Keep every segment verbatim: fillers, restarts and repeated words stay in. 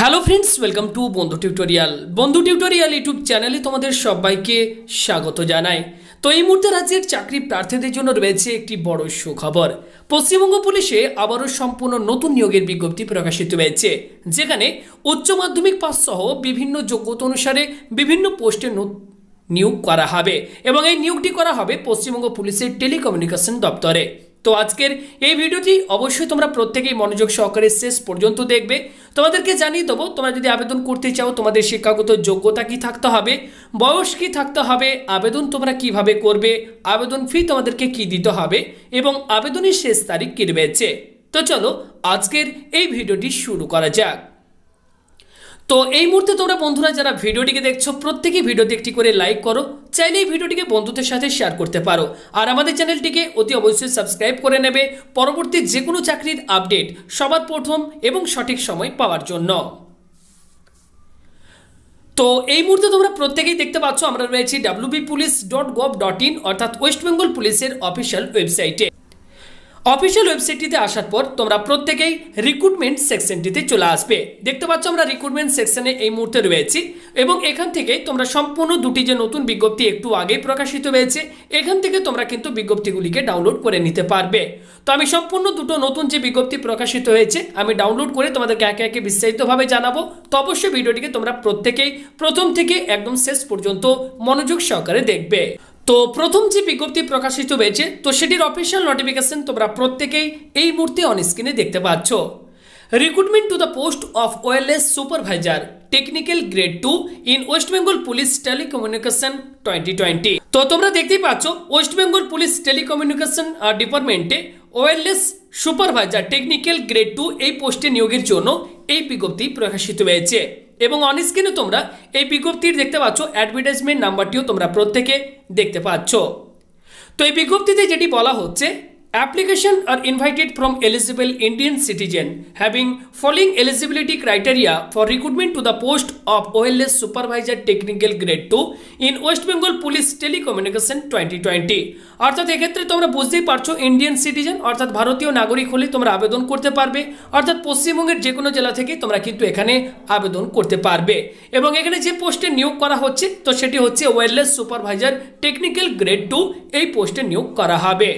Hello friends welcome to Bandhu tutorial Bandhu tutorial YouTube channel तुम्हारे सबाई के स्वागत जानाई। तो ये मुहूर्ते राज्य चाकरी प्रार्थी जो रही एक बड़ सुखबर पश्चिम बंग पुलिस आबारो सम्पूर्ण नतून नियोगের विज्ञप्ति प्रकाशित হয়েছে যেখানে उच्च माध्यमिक पास सह विभिन्न योग्यता अनुसारे विभिन्न पोस्टे নিয়োগ করা হবে এবং এই নিয়োগটি করা হবে পশ্চিমবঙ্গ পুলিশের টেলিকমিউনিকেশন দপ্তরে। तो आजकेर ये भिडियोटी अवश्य तुम्हारा प्रत्येकेई मनोयोग सहकारे शेष पर्यन्त देखबे। तोमादेरके जानिये देबो तोमरा जोदि आवेदन करते चाओ तोमादेर शिक्षागत योग्यता कि थाकते हबे, बयस कि थाकते हबे, आवेदन तोमरा किभाबे करबे, आवेदन फी तोमादेरके कि दिते हबे एबं आवेदनेर शेष तारीख कि रयेछे। तो चलो आजकेर ये भिडियोटी शुरू करा जाक। तो এই মুহূর্তে তোমরা বন্ধুরা যারা ভিডিওটিকে দেখছো প্রত্যেকই ভিডিওতে একটি করে লাইক করো, চাইলে এই ভিডিওটিকে বন্ধুদের সাথে শেয়ার করতে পারো আর আমাদের চ্যানেলটিকে অতি অবশ্যই সাবস্ক্রাইব করে নেবে পরবর্তী যে কোনো চাকরির আপডেট সবার প্রথম এবং সঠিক সময় পাওয়ার জন্য। তো এই মুহূর্তে তোমরা প্রত্যেকই দেখতে পাচ্ছ আমরা রয়েছি w b police dot gov dot in অর্থাৎ ওয়েস্ট বেঙ্গল পুলিশের অফিশিয়াল ওয়েবসাইটে। অফিশিয়াল ওয়েবসাইটটিতে আসার পর তোমরা প্রত্যেকেই রিক্রুটমেন্ট সেকশনটিতে চলে আসবে। দেখতে পাচ্ছ আমরা রিক্রুটমেন্ট সেকশনে এই মুহূর্তে রয়েছি এবং এখান থেকে তোমরা সম্পূর্ণ দুটি যে নতুন বিজ্ঞপ্তি একটু আগে প্রকাশিত হয়েছে এখান থেকে তোমরা কিন্তু বিজ্ঞপ্তিগুলিকে ডাউনলোড করে নিতে পারবে। তো আমি সম্পূর্ণ দুটো নতুন যে বিজ্ঞপ্তি প্রকাশিত হয়েছে আমি ডাউনলোড করে তোমাদেরকে একে একে বিস্তারিতভাবে জানাবো। তো অবশ্যই ভিডিওটিকে তোমরা প্রত্যেকেই প্রথম থেকে একদম শেষ পর্যন্ত মনোযোগ সহকারে দেখবে। তো প্রথম যে বিজ্ঞপ্তি প্রকাশিত হয়েছে তো সেটির অফিশিয়াল নোটিফিকেশন তোমরা প্রত্যেকেই এই মুহূর্তে অন স্ক্রিনে দেখতে পাচ্ছ। Recruitment to the post of wireless supervisor technical grade two in West Bengal police telecommunication twenty twenty. তো তোমরা দেখতেই পাচ্ছ ওয়েস্ট বেঙ্গল পুলিশ টেলিকমিউনিকেশন ডিপার্টমেন্টে wireless supervisor technical grade two এই পোস্টে নিয়োগের জন্য এই বিজ্ঞপ্তি প্রকাশিত হয়েছে এবং অন স্ক্রিনে তোমরা এই বিজ্ঞপ্তির দেখতে পাচ্ছ অ্যাডভার্টাইজমেন্ট নাম্বারটিও তোমরা প্রত্যেকে দেখতে পাচ্ছ। তো এই বিজ্ঞপ্তিতে যেটি বলা হচ্ছে application are invited from eligible Indian citizen having following eligibility criteria for recruitment to the post of OLS supervisor technical grade two in West Bengal police telecommunication twenty twenty. অর্থাৎ এক্ষেত্রে তোমরা বুঝতেই পারছো ইন্ডিয়ান সিটিজেন অর্থাৎ ভারতীয় নাগরিক হলে তোমরা আবেদন করতে পারবে অর্থাৎ পশ্চিমবঙ্গের যে কোনো জেলা থেকে তোমরা কিন্তু এখানে আবেদন করতে পারবে এবং এখানে যে পোস্টে নিয়োগ করা হচ্ছে তো সেটি হচ্ছে OLS supervisor technical grade two এই পোস্টে নিয়োগ করা হবে।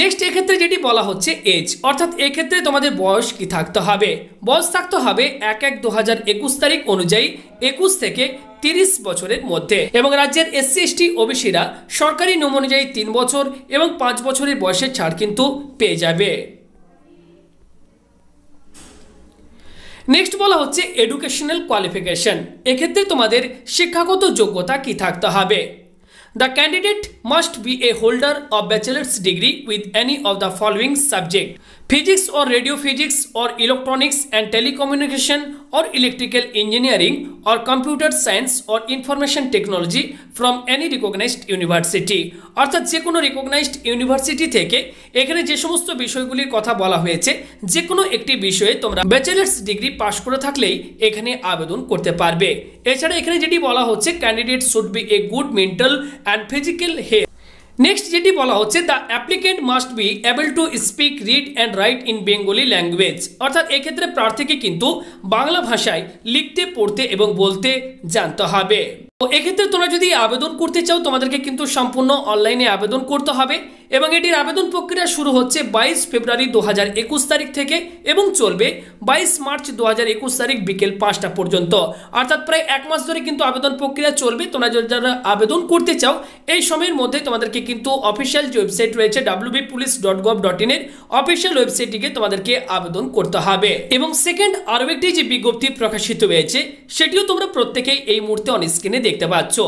नेक्स्ट एक क्षेत्र जेटी बोला होच्छे एज अर्थात एक क्षेत्र तुम्हारे बयस कि थाकते हबे, बयस थाकते हबे एक एक दो हज़ार एकुश तारीख अनुयायी एकुश थेके তিরিশ বছরের মধ্যে এবং রাজ্যের এসসি এসটি ওবিসিরা सरकारी नियम अनुयायी तीन बचर और पाँच बचर बयसेर छाड़ किन्तु पेये जाबे। नेक्स्ट বলা হচ্ছে एडुकेशनल क्वालिफिकेशन एक क्षेत्र तुम्हारे शिक्षागत योग्यता कि थाकते हबे। The candidate must be a holder of bachelor's degree with any of the following subject: physics or radio physics or electronics and telecommunication or electrical engineering or computer science or information technology from any recognized university। অর্থাৎ যে কোনো recognized university থেকে এখানে যে সমস্ত বিষয়গুলির কথা বলা হয়েছে যে কোনো একটি বিষয়ে তোমরা ব্যাচেলার্স ডিগ্রি পাশ করে থাকলেই এখানে আবেদন করতে পারবে। এছাড়া এখানে যেটি বলা হচ্ছে candidate should be a good mental and physical health. Next जेटी बोला होच्छे the applicant must be able to speak read and write in Bengali language अर्थात एक क्षेत्र में प्रार्थी के किन्तु बांग्ला भाषा लिखते पढ़ते एवं बोलते जानते हबे। तो एक क्षेत्र तुम्हारा यदि आवेदन करते चाओ तुम्हादेरके किन्तु सम्पूर्ण अनलाइने आवेदन करते हबे এবং এটির আবেদন প্রক্রিয়া শুরু হচ্ছে বাইশ ফেব্রুয়ারি দু হাজার একুশ তারিখ থেকে এবং চলবে বাইশ মার্চ দু হাজার একুশ তারিখ বিকেল পাঁচটা পর্যন্ত অর্থাৎ প্রায় এক মাস ধরে কিন্তু আবেদন প্রক্রিয়া চলবে। তোমরা যারা আবেদন করতে চাও এই সময়ের মধ্যে তোমাদেরকে কিন্তু অফিসিয়াল যে ওয়েবসাইট রয়েছে w b police dot gov dot in এর অফিসিয়াল ওয়েবসাইটটিকে তোমাদেরকে আবেদন করতে হবে। এবং সেকেন্ড আরও একটি যে বিজ্ঞপ্তি প্রকাশিত হয়েছে সেটিও তোমরা প্রত্যেকেই এই মুহূর্তে অন স্ক্রিনে দেখতে পাচ্ছ।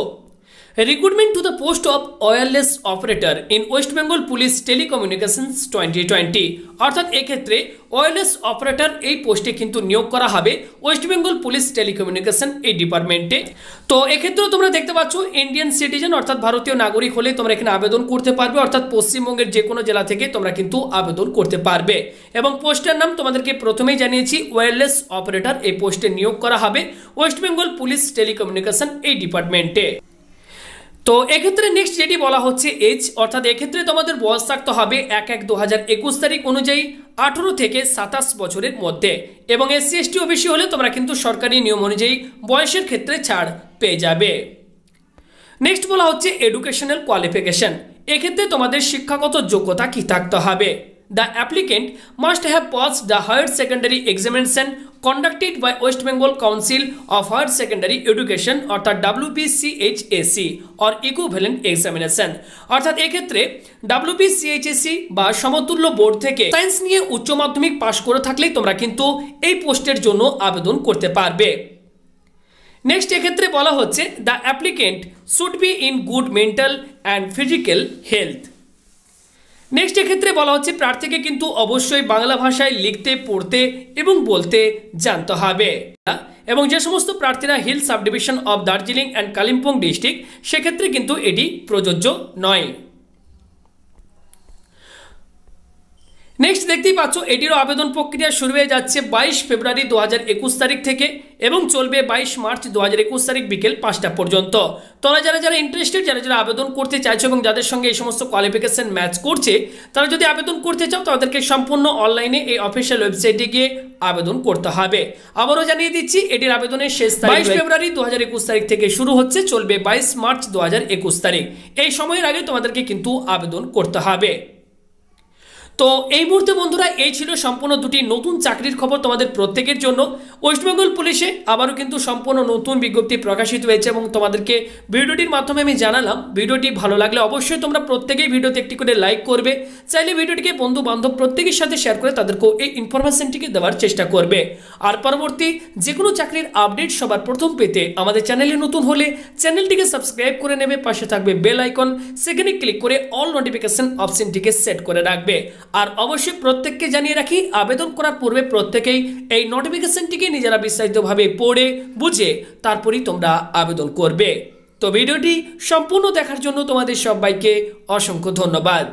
Recruitment to the post of wireless operator in West Bengal Police Telecommunications twenty twenty अर्थात एक क्षेत्रे wireless operator এই পোস্টে কিন্তু নিয়োগ করা হবে ওয়েস্ট বেঙ্গল পুলিশ টেলিকমিউনিকেশন এই ডিপার্টমেন্টে। তো এই ক্ষেত্রে তোমরা দেখতে পাচ্ছ ইন্ডিয়ান সিটিজেন অর্থাৎ ভারতীয় নাগরিক হলে তোমরা এখানে আবেদন করতে পারবে অর্থাৎ পশ্চিমবঙ্গের যে কোনো জেলা থেকে তোমরা কিন্তু আবেদন করতে পারবে এবং পোস্টের নাম তোমাদেরকে প্রথমেই জানিয়েছি ওয়্যারলেস অপারেটর এই পোস্টে নিয়োগ করা হবে ওয়েস্ট বেঙ্গল পুলিশ টেলিকমিউনিকেশন এই ডিপার্টমেন্টে। তো এক্ষেত্রে নেক্সট যেটি বলা হচ্ছে এজ অর্থাৎ এক্ষেত্রে তোমাদের বয়স থাকতে হবে এক এক দু হাজার একুশ তারিখ অনুযায়ী আঠারো থেকে সাতাশ বছরের মধ্যে এবং এসসি এসটি ওবিসি হলে তোমরা কিন্তু সরকারি নিয়ম অনুযায়ী বয়সের ক্ষেত্রে ছাড় পেয়ে যাবে। নেক্সট বলা হচ্ছে এডুকেশনাল কোয়ালিফিকেশন। এক্ষেত্রে তোমাদের শিক্ষাগত যোগ্যতা কী থাকতে হবে? The applicant must have passed the higher secondary examination conducted by West Bengal council of higher secondary education অর্থাৎ ডাব্লিউপিসিএইচএসি অর ইকুইভ্যালেন্ট এক্সামিনেশন, অর্থাৎ এক্ষেত্রে ডাব্লিউপিসিএইচএসি বা সমতুল্য বোর্ড থেকে সায়েন্স নিয়ে উচ্চ মাধ্যমিক পাশ করে থাকলেই তোমরা কিন্তু এই পোস্টের জন্য আবেদন করতে পারবে। নেক্সট এক্ষেত্রে বলা হচ্ছে the applicant should be in good mental and physical health. Next এক্ষেত্রে বলা হচ্ছে প্রার্থীকে কিন্তু অবশ্যই বাংলা ভাষায় লিখতে পড়তে এবং বলতে জানতে হবে এবং যে সমস্ত প্রার্থীরা hill subdivision of Darjeeling and Kalimpong district সেক্ষেত্রে কিন্তু এটি প্রযোজ্য নয়। নেক্সট দেখতেই পাচ্ছ এটিরও আবেদন প্রক্রিয়া শুরু হয়ে যাচ্ছে বাইশ ফেব্রুয়ারি দু হাজার একুশ তারিখ থেকে এবং চলবে বাইশ মার্চ দু হাজার একুশ তারিখ বিকেল পাঁচটা পর্যন্ত। তোমরা যারা যারা ইন্টারেস্টেড, যারা যারা আবেদন করতে চাইছো এবং যাদের সঙ্গে এই সমস্ত কোয়ালিফিকেশন ম্যাচ করছে তারা যদি আবেদন করতে চাও তাদেরকে সম্পূর্ণ অনলাইনে এই অফিসিয়াল ওয়েবসাইটে গিয়ে আবেদন করতে হবে। আবারও জানিয়ে দিচ্ছি এটির আবেদনের শেষ বাইশ ফেব্রুয়ারি দু হাজার একুশ তারিখ থেকে শুরু হচ্ছে, চলবে বাইশ মার্চ দু হাজার একুশ তারিখ। এই সময়ের আগে তোমাদেরকে কিন্তু আবেদন করতে হবে। তো এই মুহূর্তে বন্ধুরা এই ছিল সম্পূর্ণ দুটি নতুন চাকরির খবর তোমাদের প্রত্যেকের জন্য। ওয়েস্টবেঙ্গল পুলিশে আবারও কিন্তু সম্পূর্ণ নতুন বিজ্ঞপ্তি প্রকাশিত হয়েছে এবং তোমাদেরকে ভিডিওটির মাধ্যমে আমি জানালাম। ভিডিওটি ভালো লাগলে অবশ্যই তোমরা প্রত্যেকেই ভিডিওতে একটি করে লাইক করবে, চাইলে ভিডিওটিকে বন্ধু বান্ধব প্রত্যেকের সাথে শেয়ার করে তাদেরকেও এই ইনফরমেশনটিকে দেওয়ার চেষ্টা করবে। আর পরবর্তী যে কোনো চাকরির আপডেট সবার প্রথম পেতে আমাদের চ্যানেলে নতুন হলে চ্যানেলটিকে সাবস্ক্রাইব করে নেবে, পাশে থাকবে বেল আইকন, সেখানে ক্লিক করে অল নোটিফিকেশন অপশনটিকে সেট করে রাখবে। আর অবশ্যই প্রত্যেককে জানিয়ে রাখি আবেদন করার পূর্বে প্রত্যেকেই এই নোটিফিকেশনটিকে নিজেরা বিস্তারিতভাবে পড়ে বুঝে তারপরেই তোমরা আবেদন করবে। তো ভিডিওটি সম্পূর্ণ দেখার জন্য তোমাদের সবাইকে অসংখ্য ধন্যবাদ।